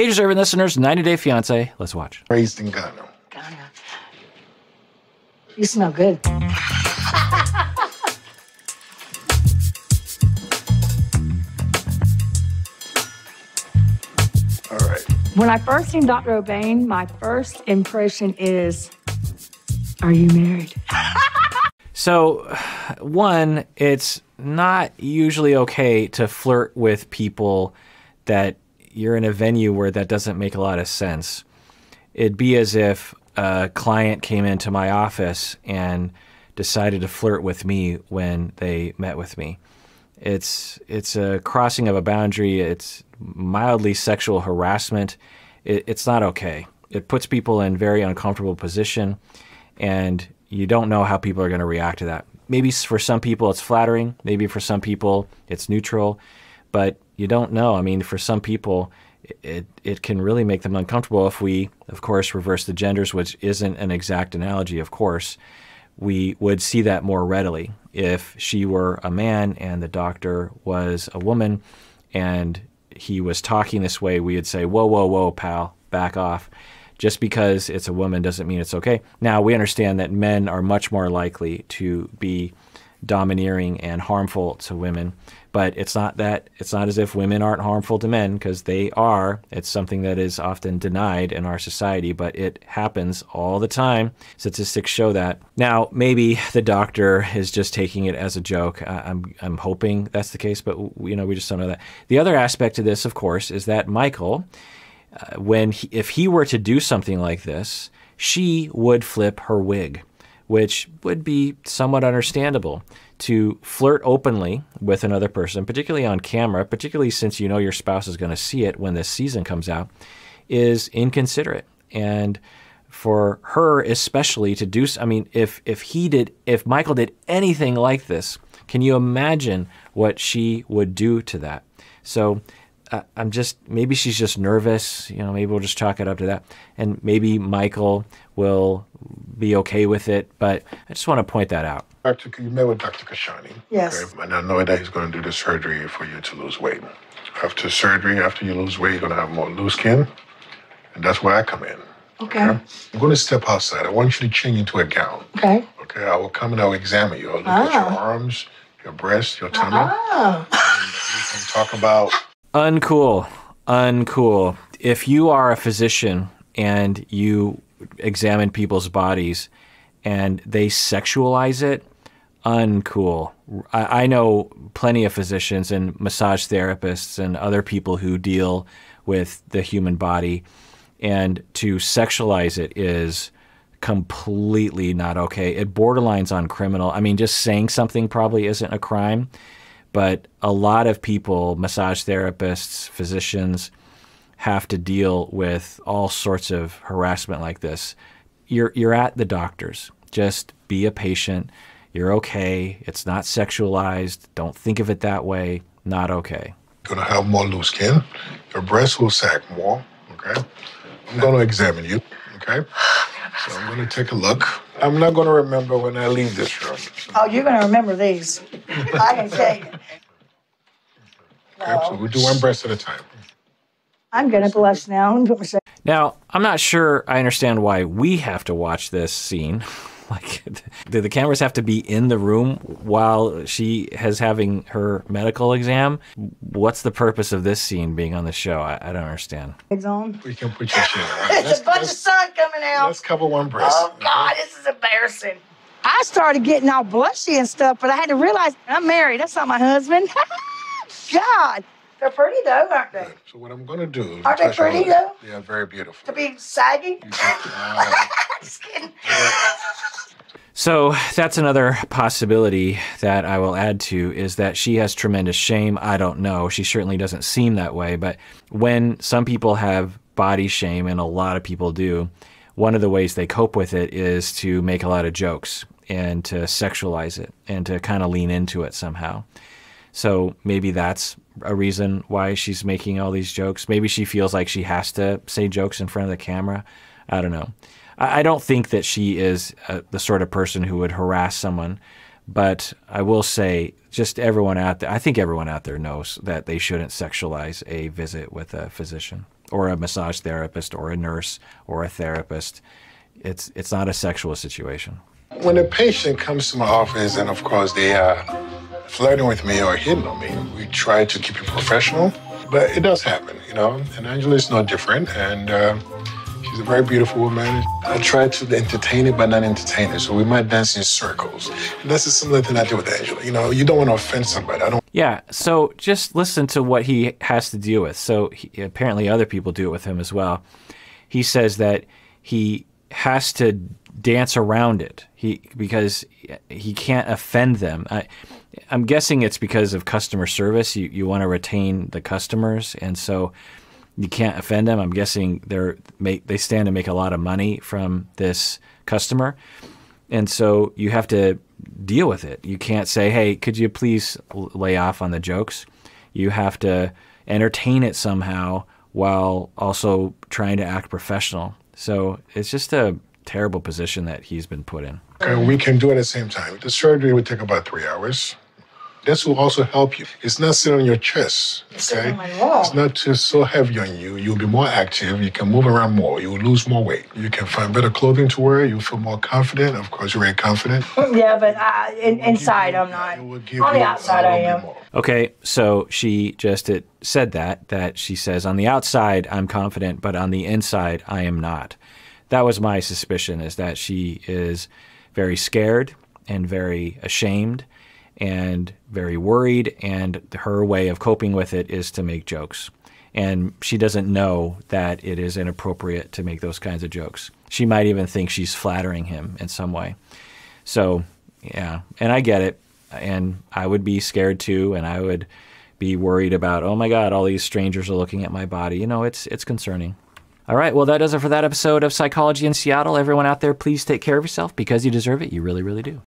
Hey, deserving listeners, 90 Day Fiancé. Let's watch. Raised in Ghana. Ghana. You smell good. All right. When I first seen Dr. Obain, my first impression is, are you married? So, one, it's not usually okay to flirt with people that you're in a venue where that doesn't make a lot of sense. It'd be as if a client came into my office and decided to flirt with me when they met with me. It's a crossing of a boundary. It's mildly sexual harassment. It's not okay. It puts people in very uncomfortable position, and you don't know how people are going to react to that. Maybe for some people it's flattering. Maybe for some people it's neutral, but you don't know. I mean, for some people, it can really make them uncomfortable if we, of course, reverse the genders, which isn't an exact analogy, of course. We would see that more readily if she were a man and the doctor was a woman and he was talking this way. We would say, whoa, whoa, whoa, pal, back off. Just because it's a woman doesn't mean it's okay. Now, we understand that men are much more likely to be domineering and harmful to women, but it's not as if women aren't harmful to men, because they are. It's something that is often denied in our society, but it happens all the time. Statistics show that. Now, maybe the doctor is just taking it as a joke. I'm hoping that's the case, but we just don't know that. The other aspect to this, of course, is that Michael, if he were to do something like this, she would flip her wig, which would be somewhat understandable. To flirt openly with another person, particularly on camera, particularly since you know your spouse is going to see it when this season comes out, is inconsiderate. And for her especially to do, I mean, if Michael did anything like this, can you imagine what she would do to that? So maybe she's just nervous, maybe we'll just chalk it up to that. And maybe Michael will be okay with it, but I just want to point that out. You met with Dr. Kashani. Yes. Okay? And I know that he's going to do the surgery for you to lose weight. After surgery, after you lose weight, you're going to have more loose skin. And that's where I come in. Okay. Okay? I'm going to step outside. I want you to change into a gown. Okay. Okay, I will come and I will examine you. I'll look at your arms, your breasts, your tummy. We can talk about... Uncool, uncool. If you are a physician and you examine people's bodies and they sexualize it, uncool. I know plenty of physicians and massage therapists and other people who deal with the human body, and to sexualize it is completely not okay. It borderlines on criminal. I mean, just saying something probably isn't a crime, but a lot of people, massage therapists, physicians, have to deal with all sorts of harassment like this. You're at the doctor's. Just be a patient. You're okay. It's not sexualized. Don't think of it that way. Not okay. You're going to have more loose skin. Your breasts will sag more, okay? I'm going to examine you, okay? So I'm going to take a look. I'm not going to remember when I leave this room. Oh, you're going to remember these. I can tell you. Okay, so we'll do one breast at a time. I'm going to blush now. Now, I'm not sure I understand why we have to watch this scene. Like, do the cameras have to be in the room while she is having her medical exam? What's the purpose of this scene being on the show? I don't understand. We can put your shit on. There's a bunch of sun coming out. Let's cover one breast. Oh, God, this is embarrassing. I started getting all blushy and stuff, but I had to realize I'm married. That's not my husband. God. They're pretty, though, aren't they? Good. So what I'm going to do... Are they pretty, though? They are very beautiful. To be saggy? Just kidding. So that's another possibility that I will add to, is that she has tremendous shame. I don't know. She certainly doesn't seem that way. But when some people have body shame, and a lot of people do, one of the ways they cope with it is to make a lot of jokes and to sexualize it and to kind of lean into it somehow. So maybe that's a reason why she's making all these jokes. Maybe she feels like she has to say jokes in front of the camera. I don't know. I don't think that she is the sort of person who would harass someone, but I will say, just everyone out there, I think everyone out there knows that they shouldn't sexualize a visit with a physician. or a massage therapist or a nurse or a therapist. It's not a sexual situation. When a patient comes to my office and, of course, they are flirting with me or hitting on me, we try to keep it professional, but it does happen, you know, and Angela is no different, and she's a very beautiful woman. I try to entertain it, but not entertain it, so we might dance in circles. And that's a similar thing I do with Angela, you know, you don't want to offend somebody. Yeah, so just listen to what he has to deal with. So apparently other people do it with him as well. He says that he has to dance around it because he can't offend them. I'm guessing it's because of customer service. You want to retain the customers, and so you can't offend them. I'm guessing they stand to make a lot of money from this customer, and so you have to deal with it. You can't say, hey, could you please lay off on the jokes? You have to entertain it somehow while also trying to act professional. So it's just a terrible position that he's been put in. And we can do it at the same time. The surgery would take about 3 hours. This will also help you. It's not sitting on your chest, okay? It's not just so heavy on you. You'll be more active. You can move around more. You'll lose more weight. You can find better clothing to wear. You'll feel more confident. Of course, you're very confident. Yeah, but inside, I'm not. On the outside, I am. Okay, so she just said that she says, on the outside, I'm confident, but on the inside, I am not. That was my suspicion, is that she is very scared and very ashamed and very worried, and her way of coping with it is to make jokes. And she doesn't know that it is inappropriate to make those kinds of jokes. She might even think she's flattering him in some way. So, yeah, and I get it. And I would be scared too, and I would be worried about, oh my God, all these strangers are looking at my body. You know, it's concerning. All right, well, that does it for that episode of Psychology in Seattle. Everyone out there, please take care of yourself because you deserve it. You really, really do.